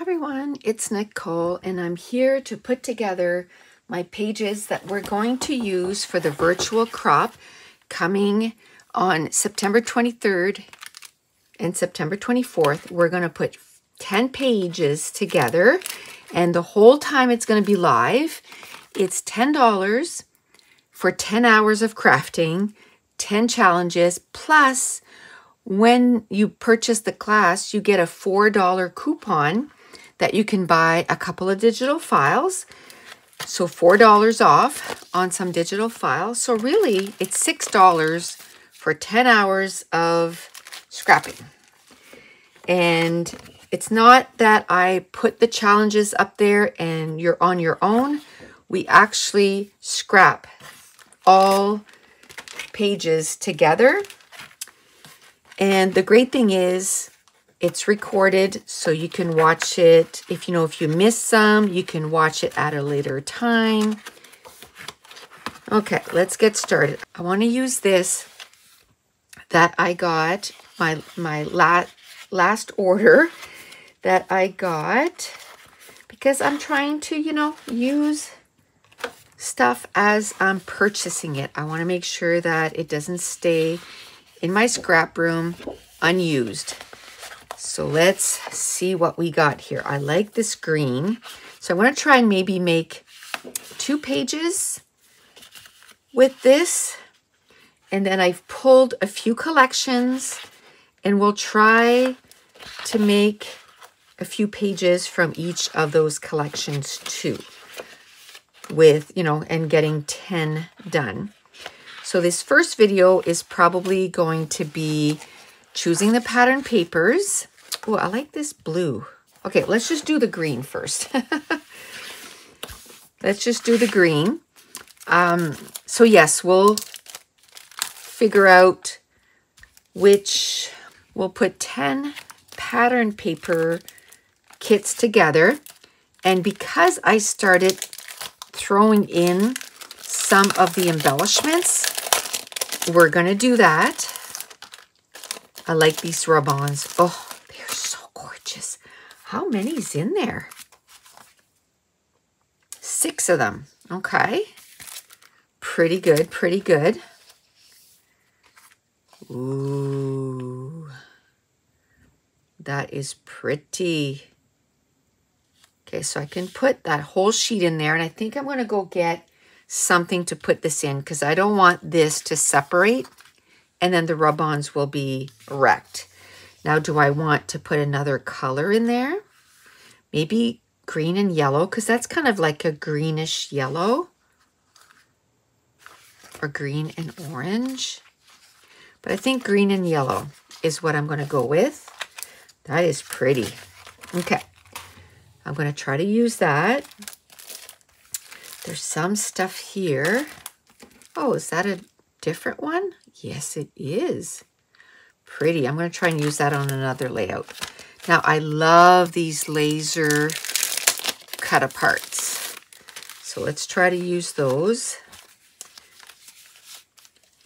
Hi everyone, it's Nicole and I'm here to put together my pages that we're going to use for the virtual crop coming on September 23rd and September 24th. We're going to put 10 pages together and the whole time it's going to be live. It's $10 for 10 hours of crafting, 10 challenges, plus when you purchase the class, you get a $4 coupon that you can buy a couple of digital files. So $4 off on some digital files. So really, it's $6 for 10 hours of scrapping. And it's not that I put the challenges up there and you're on your own. We actually scrap all pages together. And the great thing is it's recorded, so you can watch it. If you miss some, you can watch it at a later time. Okay, let's get started. I want to use this that I got, my last order that I got, because I'm trying to, use stuff as I'm purchasing it. I want to make sure that it doesn't stay in my scrap room unused. So let's see what we got here. I like this green. So I want to try and maybe make 2 pages with this. And then I've pulled a few collections and we'll try to make a few pages from each of those collections too, with, and getting 10 done. So this first video is probably going to be choosing the pattern papers. Oh, I like this blue. Okay, let's just do the green first. Let's just do the green. So yes, we'll figure out which, we'll put 10 pattern paper kits together. And because I started throwing in some of the embellishments, we're going to do that. I like these rub-ons. Oh, they're so gorgeous. How many's in there? 6 of them. Okay. Pretty good, pretty good. Ooh. That is pretty. Okay, so I can put that whole sheet in there, and I think I'm going to go get something to put this in because I don't want this to separate. And then the rub-ons will be wrecked. Now, do I want to put another color in there? Maybe green and yellow, because that's kind of like a greenish yellow. Or green and orange. But I think green and yellow is what I'm going to go with. That is pretty. Okay. I'm going to try to use that. There's some stuff here. Oh, is that a different one? Yes, it is. Pretty. I'm going to try and use that on another layout. Now, I love these laser cut aparts. So let's try to use those.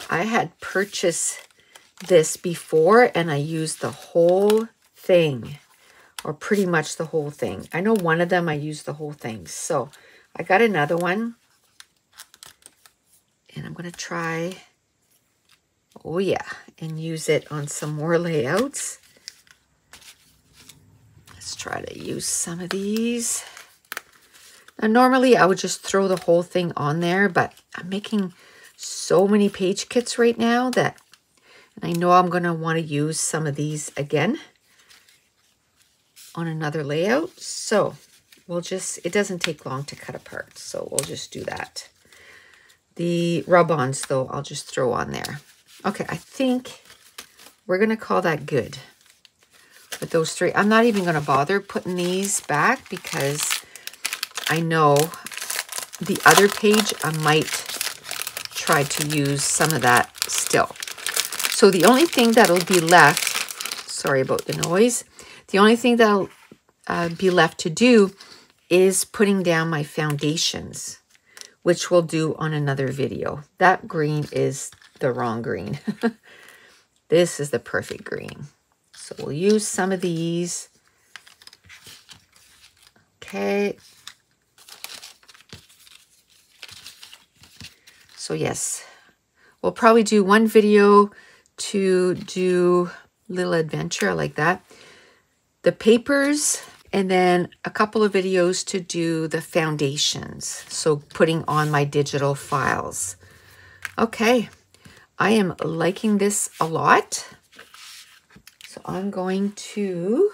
I had purchased this before and I used the whole thing, or pretty much the whole thing. I know one of them I used the whole thing. So I got another one and I'm going to try... Oh yeah, and use it on some more layouts. Let's try to use some of these. Now normally I would just throw the whole thing on there, but I'm making so many page kits right now that I know I'm going to want to use some of these again on another layout. So we'll just, it doesn't take long to cut apart, so we'll just do that. The rub-ons though, I'll just throw on there. Okay, I think we're going to call that good with those 3. I'm not even going to bother putting these back because I know the other page I might try to use some of that still. So the only thing that'll be left, sorry about the noise, the only thing that'll be left to do is putting down my foundations, which we'll do on another video. That green is... the wrong green. This is the perfect green. So we'll use some of these. Okay. So yes, we'll probably do one video to do little adventure like that, the papers, and then a couple of videos to do the foundations. So putting on my digital files. Okay, I am liking this a lot. So I'm going to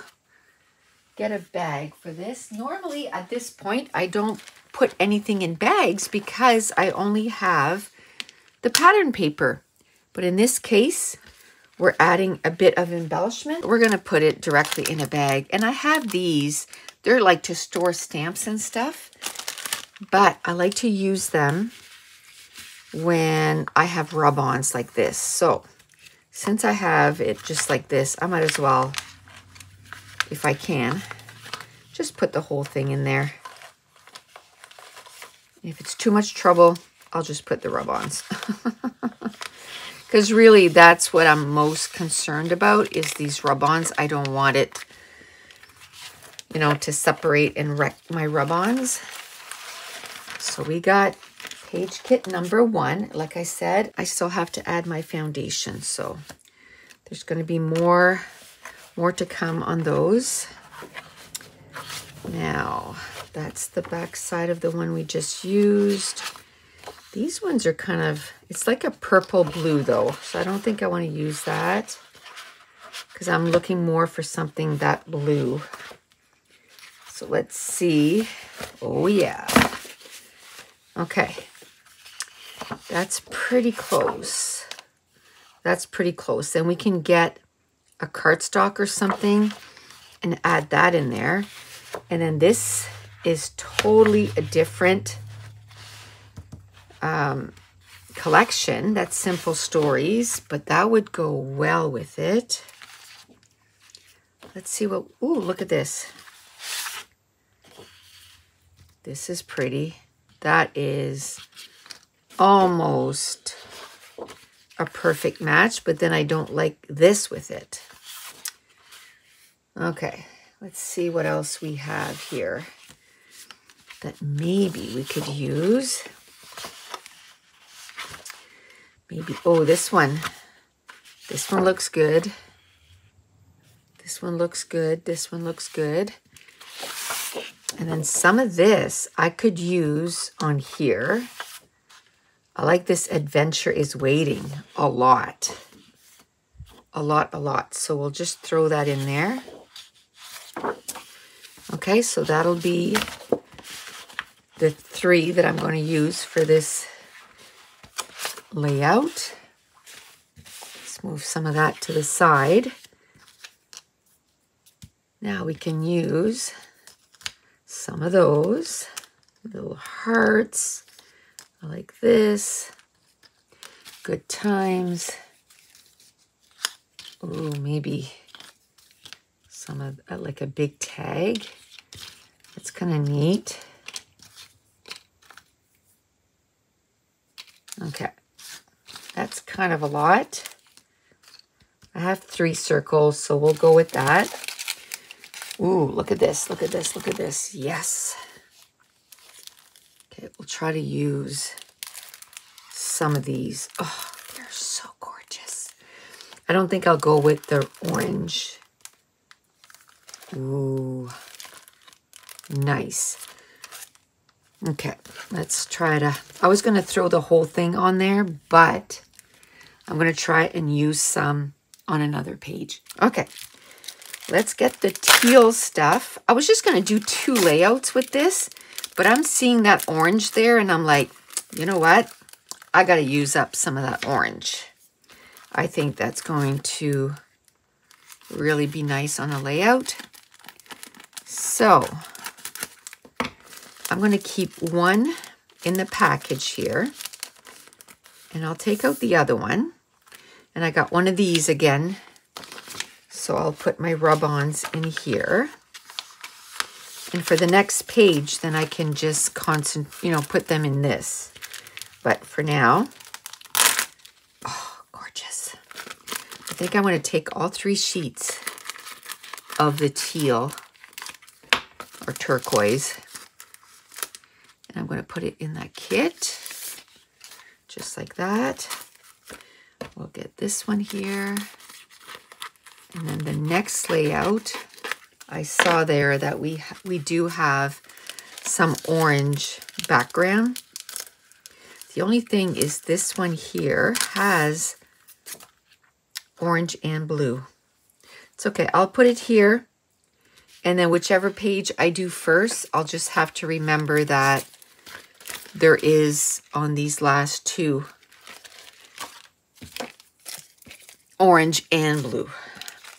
get a bag for this. Normally at this point, I don't put anything in bags because I only have the pattern paper. But in this case, we're adding a bit of embellishment. We're going to put it directly in a bag. And I have these. They're like to store stamps and stuff. But I like to use them when I have rub-ons like this. So since I have it just like this, I might as well, if I can, just put the whole thing in there. If it's too much trouble, I'll just put the rub-ons. Because really, that's what I'm most concerned about, is these rub-ons. I don't want it, you know, to separate and wreck my rub-ons. So we got page kit number one. Like I said, I still have to add my foundation. So there's going to be more to come on those. Now, that's the back side of the one we just used. These ones are kind of, it's like a purple blue though. So I don't think I want to use that because I'm looking more for something that blue. So let's see. Oh yeah. Okay. That's pretty close. That's pretty close. Then we can get a cardstock or something and add that in there. And then this is totally a different collection. That's Simple Stories, but that would go well with it. Let's see what, ooh, look at this. This is pretty. That is almost a perfect match, but then I don't like this with it. Okay, let's see what else we have here that maybe we could use. Maybe, oh, this one. This one looks good. This one looks good. This one looks good. And then some of this I could use on here. I like this Adventure is Waiting a lot. A lot, a lot. So we'll just throw that in there. Okay, so that'll be the three that I'm going to use for this layout. Let's move some of that to the side. Now we can use some of those little hearts. I like this. Good times. Oh, maybe some of like a big tag. That's kind of neat. Okay, that's kind of a lot. I have three circles, so we'll go with that. Ooh, look at this, look at this, look at this. Yes. Okay, we'll try to use some of these. Oh, they're so gorgeous. I don't think I'll go with the orange. Ooh, nice. Okay, let's try to, I was going to throw the whole thing on there, but I'm going to try and use some on another page. Okay, let's get the teal stuff. I was just going to do two layouts with this, but I'm seeing that orange there, and I'm like, you know what? I got to use up some of that orange. I think that's going to really be nice on a layout. So I'm going to keep one in the package here, and I'll take out the other one. And I got one of these again, so I'll put my rub-ons in here. And for the next page, then I can just concentrate, you know, put them in this. But for now, oh, gorgeous. I think I want to take all three sheets of the teal or turquoise. And I'm going to put it in that kit, just like that. We'll get this one here. And then the next layout, I saw there that we do have some orange background. The only thing is this one here has orange and blue. It's okay, I'll put it here. And then whichever page I do first, I'll just have to remember that there is on these last two, orange and blue.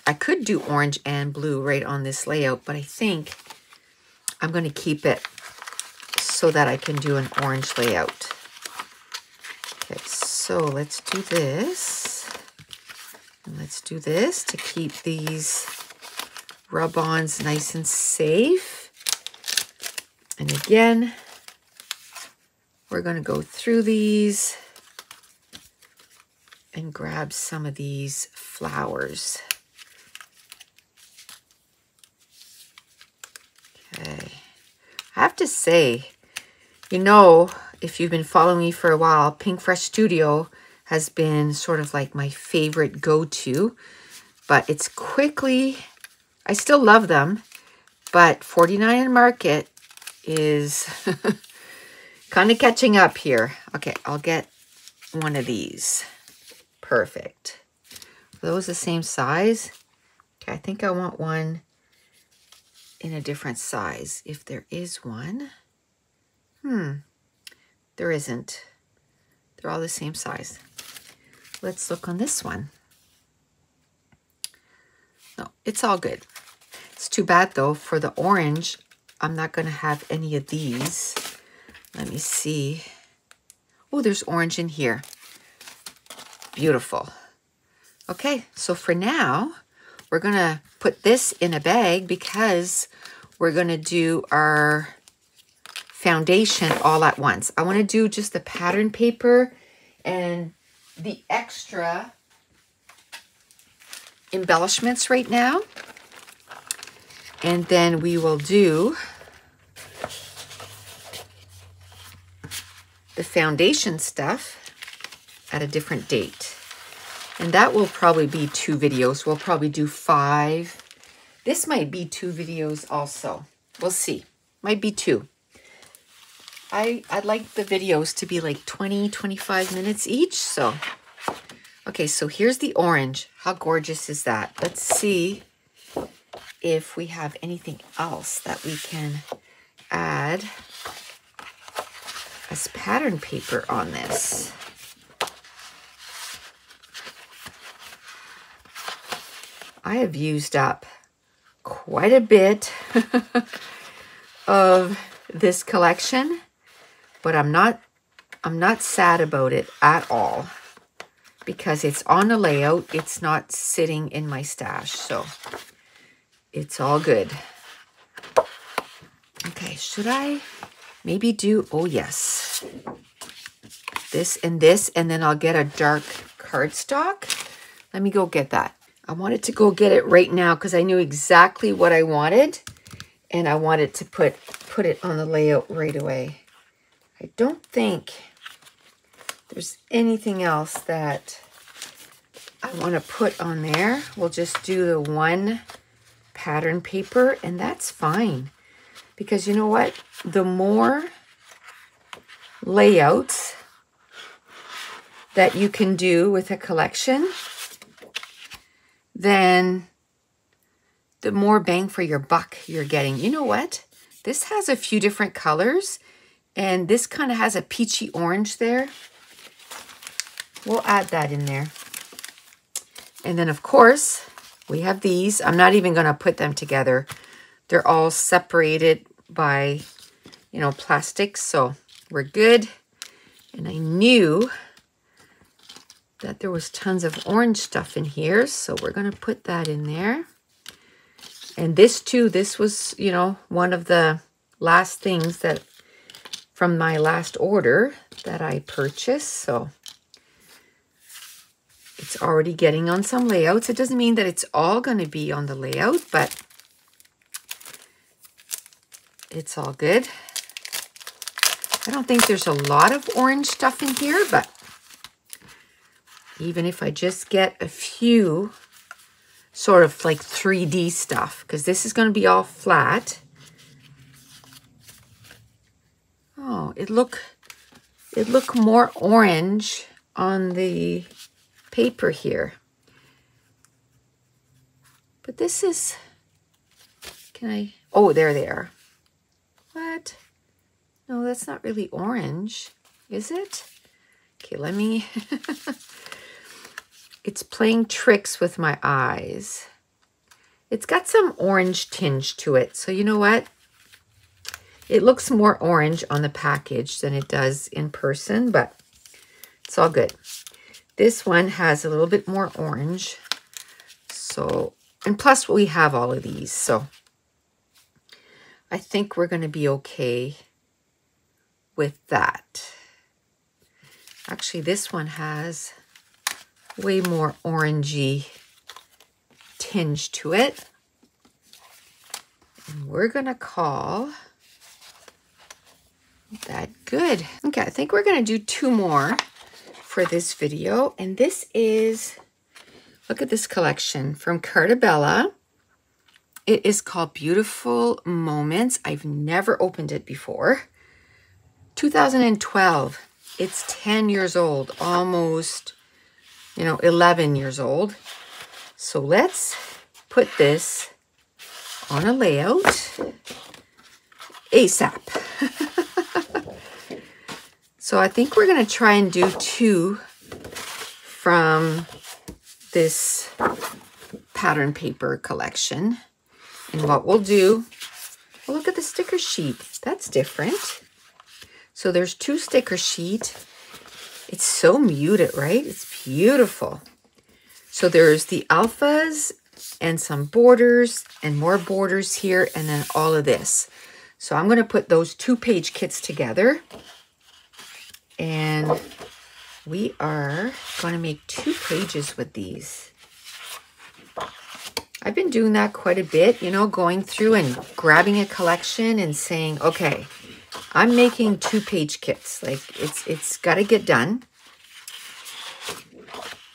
I could do orange and blue right on this layout, but I think I'm going to keep it so that I can do an orange layout. Okay, so let's do this. And let's do this to keep these rub-ons nice and safe. And again, we're going to go through these and grab some of these flowers. Okay. I have to say, you know, if you've been following me for a while, Pink Fresh Studio has been sort of like my favorite go-to, but it's quickly, I still love them, but 49 in Market is kind of catching up here. Okay, I'll get one of these. Perfect. Are those the same size? Okay, I think I want one in a different size, if there is one. There isn't. They're all the same size. Let's look on this one. No, it's all good. It's too bad though, for the orange, I'm not gonna have any of these. Let me see. Oh, there's orange in here. Beautiful. Okay, so for now, we're gonna put this in a bag because we're gonna do our foundation all at once. I want to do just the pattern paper and the extra embellishments right now, and then we will do the foundation stuff at a different date, and that will probably be two videos. We'll probably do five. This might be two videos also. We'll see. Might be two. I'd like the videos to be like 20, 25 minutes each, so. Okay, so here's the orange. How gorgeous is that? Let's see if we have anything else that we can add as pattern paper on this. I have used up quite a bit of this collection, but I'm not sad about it at all because it's on the layout. It's not sitting in my stash, so it's all good. Okay, should I maybe do, oh yes, this, and then I'll get a dark cardstock. Let me go get that. I wanted to go get it right now because I knew exactly what I wanted, and I wanted to put it on the layout right away. I don't think there's anything else that I want to put on there. We'll just do the one pattern paper, and that's fine. Because you know what? The more layouts that you can do with a collection, then the more bang for your buck you're getting. You know what? This has a few different colors. And this kind of has a peachy orange there. We'll add that in there. And then, of course, we have these. I'm not even going to put them together. They're all separated by, you know, plastic. So we're good. And I knew that there was tons of orange stuff in here. So we're going to put that in there. And this, too, this was, you know, one of the last things that from my last order that I purchased, so it's already getting on some layouts. It doesn't mean that it's all going to be on the layout, but it's all good. I don't think there's a lot of orange stuff in here, but even if I just get a few sort of like 3D stuff, because this is going to be all flat. Oh, it look more orange on the paper here. But this is, can I, oh, there they are. What? No, that's not really orange, is it? Okay, let me, it's playing tricks with my eyes. It's got some orange tinge to it. So you know what? It looks more orange on the package than it does in person, but it's all good. This one has a little bit more orange. So, and plus we have all of these. So I think we're going to be okay with that. Actually, this one has way more orangey tinge to it. And we're going to call that good. Okay, I think we're going to do two more for this video. And this is, look at this collection from Cartabella. It is called Beautiful Moments. I've never opened it before. 2012. It's 10 years old, almost, you know, 11 years old. So let's put this on a layout ASAP. So I think we're going to try and do two from this pattern paper collection. And what we'll do, well, look at the sticker sheet. That's different. So there's two sticker sheet. It's so muted, right? It's beautiful. So there's the alphas and some borders and more borders here and then all of this. So I'm going to put those two-page kits together. And we are going to make 2 pages with these. I've been doing that quite a bit, you know, going through and grabbing a collection and saying, okay, I'm making 2-page kits. Like it's got to get done.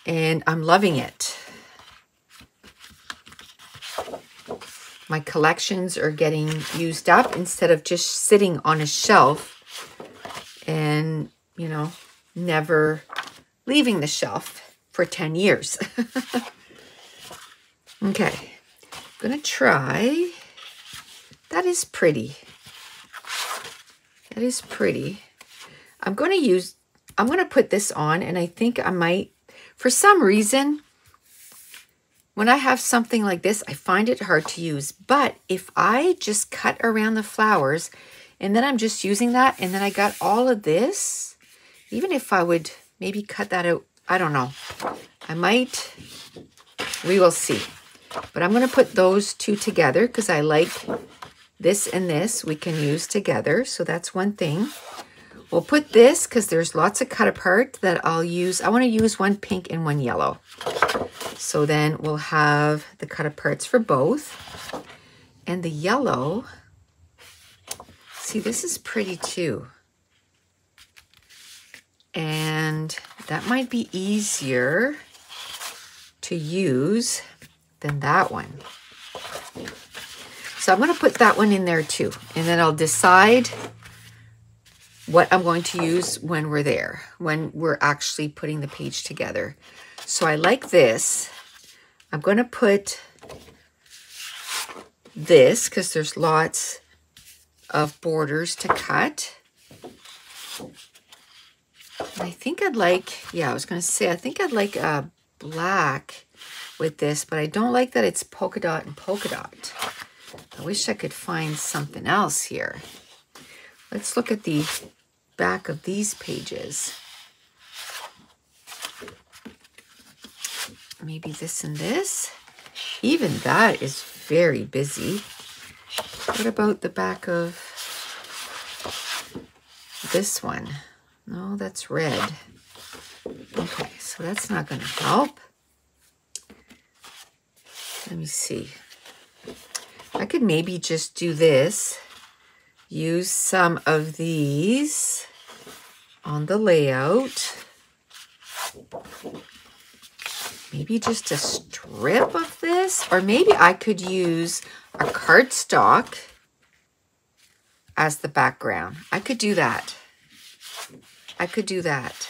And I'm loving it. My collections are getting used up instead of just sitting on a shelf and, you know, never leaving the shelf for 10 years. Okay, I'm going to try. That is pretty. That is pretty. I'm going to put this on, and I think I might, for some reason, when I have something like this, I find it hard to use. But if I just cut around the flowers, and then I'm just using that, and then I got all of this, even if I would maybe cut that out, I don't know. I might, we will see. But I'm going to put those two together because I like this and this we can use together. So that's one thing. We'll put this because there's lots of cut apart that I'll use. I want to use one pink and one yellow. So then we'll have the cut aparts for both. And the yellow, see, this is pretty too. And that might be easier to use than that one. So I'm going to put that one in there too. And then I'll decide what I'm going to use when we're there, when we're actually putting the page together. So I like this. I'm going to put this because there's lots of borders to cut. And I think I'd like, yeah, I was going to say, I think I'd like a black with this, but I don't like that it's polka dot and polka dot. I wish I could find something else here. Let's look at the back of these pages. Maybe this and this. Even that is very busy. What about the back of this one? No, that's red. Okay, so that's not going to help. Let me see. I could maybe just do this use some of these on the layout. Maybe just a strip of this, or maybe I could use a cardstock as the background. I could do that. I could do that.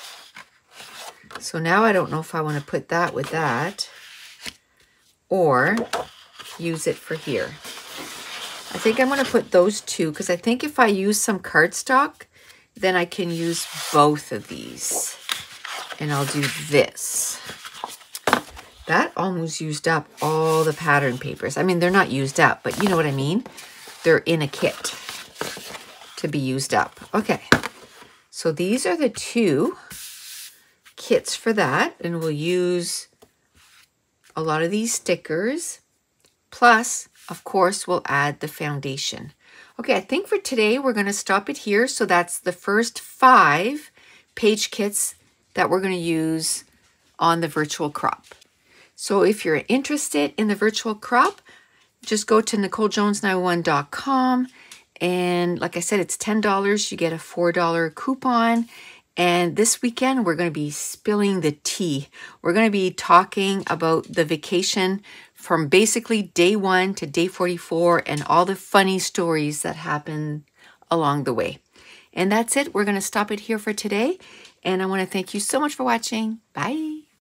So now I don't know if I want to put that with that or use it for here. I think I'm going to put those two, because I think if I use some cardstock, then I can use both of these. And I'll do this. That almost used up all the pattern papers. I mean, they're not used up, but you know what I mean? They're in a kit to be used up. Okay, so these are the two kits for that, and we'll use a lot of these stickers. Plus, of course, we'll add the foundation. Okay, I think for today, we're gonna stop it here. So that's the first 5 page kits that we're gonna use on the virtual crop. So if you're interested in the virtual crop, just go to nicolejones911.com. And like I said, it's $10. You get a $4 coupon. And this weekend, we're going to be spilling the tea. We're going to be talking about the vacation from basically day 1 to day 44 and all the funny stories that happen along the way. And that's it. We're going to stop it here for today. And I want to thank you so much for watching. Bye.